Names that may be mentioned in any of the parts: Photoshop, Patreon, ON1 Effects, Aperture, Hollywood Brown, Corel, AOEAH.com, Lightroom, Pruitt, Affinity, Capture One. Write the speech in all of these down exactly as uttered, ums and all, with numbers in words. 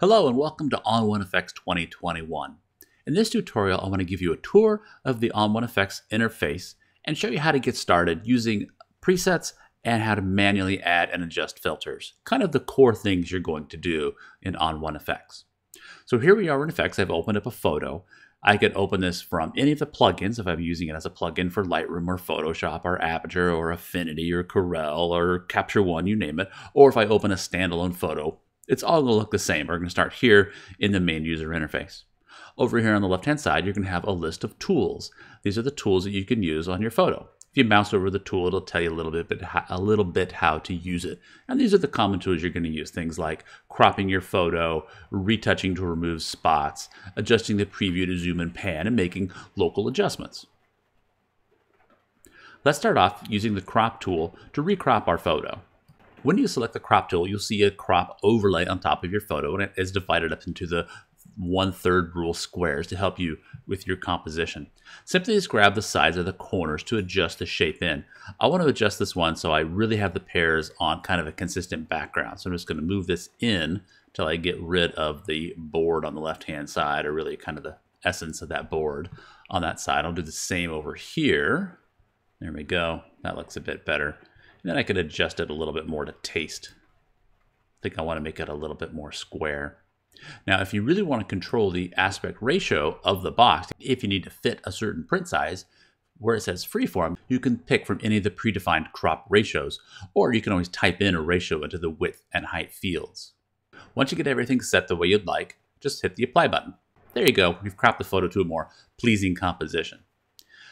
Hello and welcome to On One Effects twenty twenty-one. In this tutorial, I want to give you a tour of the On One Effects interface and show you how to get started using presets and how to manually add and adjust filters, kind of the core things you're going to do in On One Effects. So here we are in Effects. I've opened up a photo. I could open this from any of the plugins if I'm using it as a plugin for Lightroom or Photoshop or Aperture or Affinity or Corel or Capture One, you name it, or if I open a standalone photo. It's all going to look the same. We're going to start here in the main user interface. Over here on the left-hand side, you're going to have a list of tools. These are the tools that you can use on your photo. If you mouse over the tool, it'll tell you a little bit, but a little bit how to use it. And these are the common tools you're going to use. Things like cropping your photo, retouching to remove spots, adjusting the preview to zoom and pan, and making local adjustments. Let's start off using the crop tool to recrop our photo. When you select the crop tool, you'll see a crop overlay on top of your photo, and it is divided up into the one-third rule squares to help you with your composition. Simply just grab the sides of the corners to adjust the shape in. I want to adjust this one so I really have the pairs on kind of a consistent background. So I'm just going to move this in until I get rid of the board on the left-hand side, or really kind of the essence of that board on that side. I'll do the same over here. There we go. That looks a bit better. And then I could adjust it a little bit more to taste. I think I want to make it a little bit more square. Now, if you really want to control the aspect ratio of the box, if you need to fit a certain print size, where it says freeform, you can pick from any of the predefined crop ratios, or you can always type in a ratio into the width and height fields. Once you get everything set the way you'd like, just hit the apply button. There you go. You've cropped the photo to a more pleasing composition.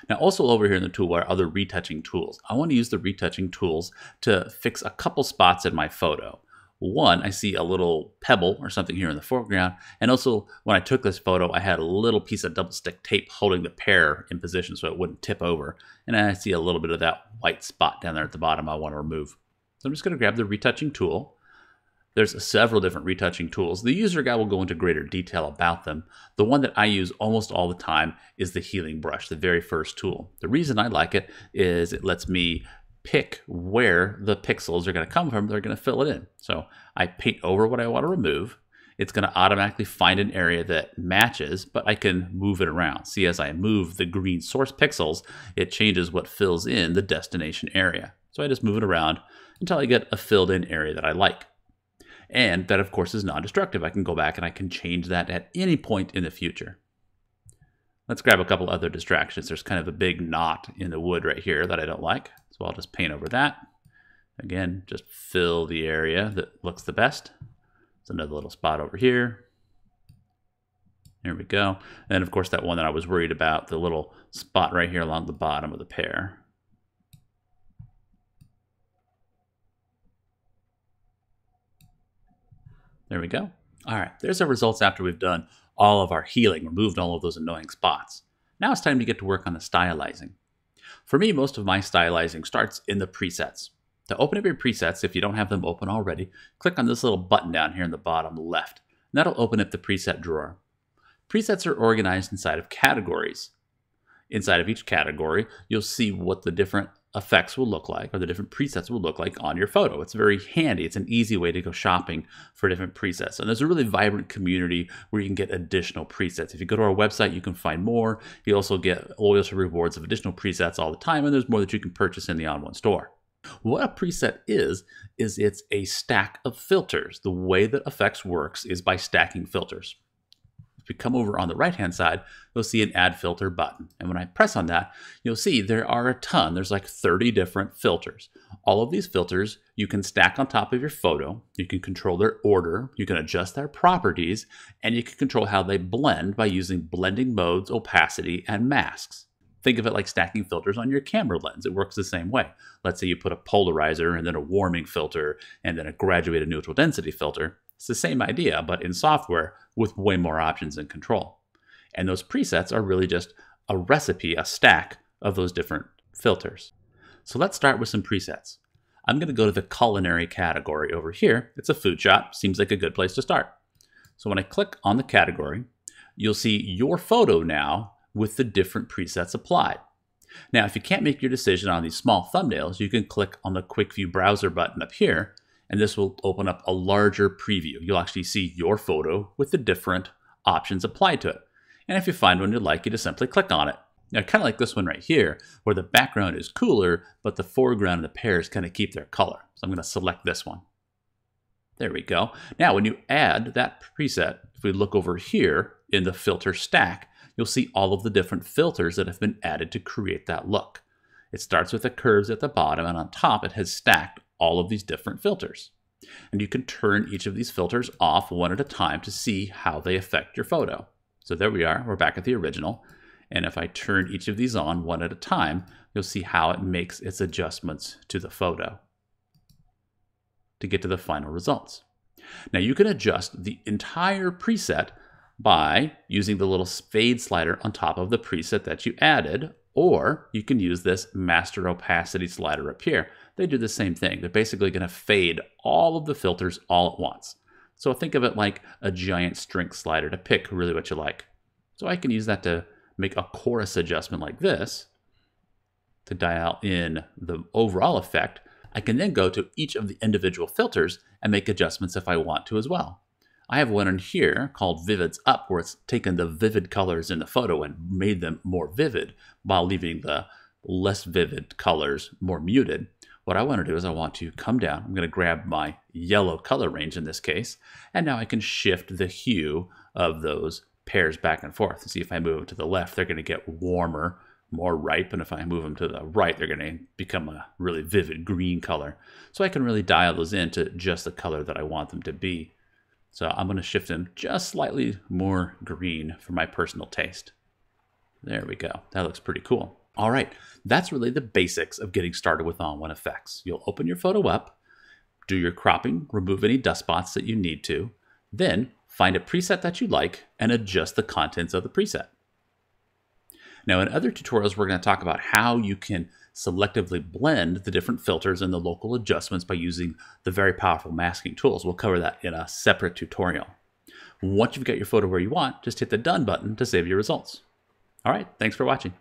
Now, also over here in the toolbar are the retouching tools. I want to use the retouching tools to fix a couple spots in my photo. One, I see a little pebble or something here in the foreground. And also, when I took this photo, I had a little piece of double stick tape holding the pear in position so it wouldn't tip over. And I see a little bit of that white spot down there at the bottom I want to remove. So I'm just going to grab the retouching tool. There's several different retouching tools. The user guide will go into greater detail about them. The one that I use almost all the time is the healing brush, the very first tool. The reason I like it is it lets me pick where the pixels are going to come from. They're going to fill it in. So I paint over what I want to remove. It's going to automatically find an area that matches, but I can move it around. See, as I move the green source pixels, it changes what fills in the destination area. So I just move it around until I get a filled in area that I like. And that, of course, is non-destructive. I can go back and I can change that at any point in the future. Let's grab a couple other distractions. There's kind of a big knot in the wood right here that I don't like. So I'll just paint over that. Again, just fill the area that looks the best. There's another little spot over here. There we go. And of course, that one that I was worried about, the little spot right here along the bottom of the pear. There we go. All right, there's our results after we've done all of our healing, removed all of those annoying spots. Now it's time to get to work on the stylizing. For me, most of my stylizing starts in the presets. To open up your presets, if you don't have them open already, click on this little button down here in the bottom left, and that'll open up the preset drawer. Presets are organized inside of categories. Inside of each category, you'll see what the different effects will look like, or the different presets will look like on your photo. It's very handy. It's an easy way to go shopping for different presets. And there's a really vibrant community where you can get additional presets. If you go to our website, you can find more. You also get loyalty rewards of additional presets all the time, and there's more that you can purchase in the On One store. What a preset is, is it's a stack of filters. The way that Effects works is by stacking filters. If we come over on the right-hand side, you'll see an Add Filter button. And when I press on that, you'll see there are a ton. There's like thirty different filters. All of these filters you can stack on top of your photo. You can control their order. You can adjust their properties. And you can control how they blend by using blending modes, opacity, and masks. Think of it like stacking filters on your camera lens. It works the same way. Let's say you put a polarizer and then a warming filter and then a graduated neutral density filter. It's the same idea, but in software with way more options and control. And those presets are really just a recipe, a stack of those different filters. So let's start with some presets. I'm going to go to the culinary category over here. It's a food shop. Seems like a good place to start. So when I click on the category, you'll see your photo now with the different presets applied. Now, if you can't make your decision on these small thumbnails, you can click on the Quick View Browser button up here and this will open up a larger preview. You'll actually see your photo with the different options applied to it. And if you find one you'd like, you just simply click on it. Now, kind of like this one right here, where the background is cooler, but the foreground and the pears kind of keep their color. So I'm going to select this one. There we go. Now, when you add that preset, if we look over here in the filter stack, you'll see all of the different filters that have been added to create that look. It starts with the curves at the bottom, and on top it has stacked all of these different filters. And you can turn each of these filters off one at a time to see how they affect your photo. So there we are, we're back at the original. And if I turn each of these on one at a time, you'll see how it makes its adjustments to the photo to get to the final results. Now you can adjust the entire preset by using the little fade slider on top of the preset that you added, or you can use this master opacity slider up here. They do the same thing. They're basically going to fade all of the filters all at once. So think of it like a giant strength slider to pick really what you like. So I can use that to make a chorus adjustment like this to dial in the overall effect. I can then go to each of the individual filters and make adjustments if I want to as well. I have one in here called Vivids Up, where it's taken the vivid colors in the photo and made them more vivid while leaving the less vivid colors more muted. What I want to do is I want to come down. I'm going to grab my yellow color range in this case, and now I can shift the hue of those pairs back and forth. See, if I move them to the left, they're going to get warmer, more ripe. And if I move them to the right, they're going to become a really vivid green color. So I can really dial those in to just the color that I want them to be. So I'm going to shift them just slightly more green for my personal taste. There we go. That looks pretty cool. All right. That's really the basics of getting started with on-one effects. You'll open your photo up, do your cropping, remove any dust spots that you need to, then find a preset that you like, and adjust the contents of the preset. Now, in other tutorials, we're going to talk about how you can selectively blend the different filters and the local adjustments by using the very powerful masking tools. We'll cover that in a separate tutorial. Once you've got your photo where you want, just hit the done button to save your results. All right, thanks for watching.